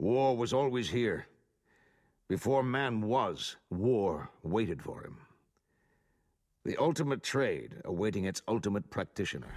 War was always here. Before man was, war waited for him. The ultimate trade awaiting its ultimate practitioner.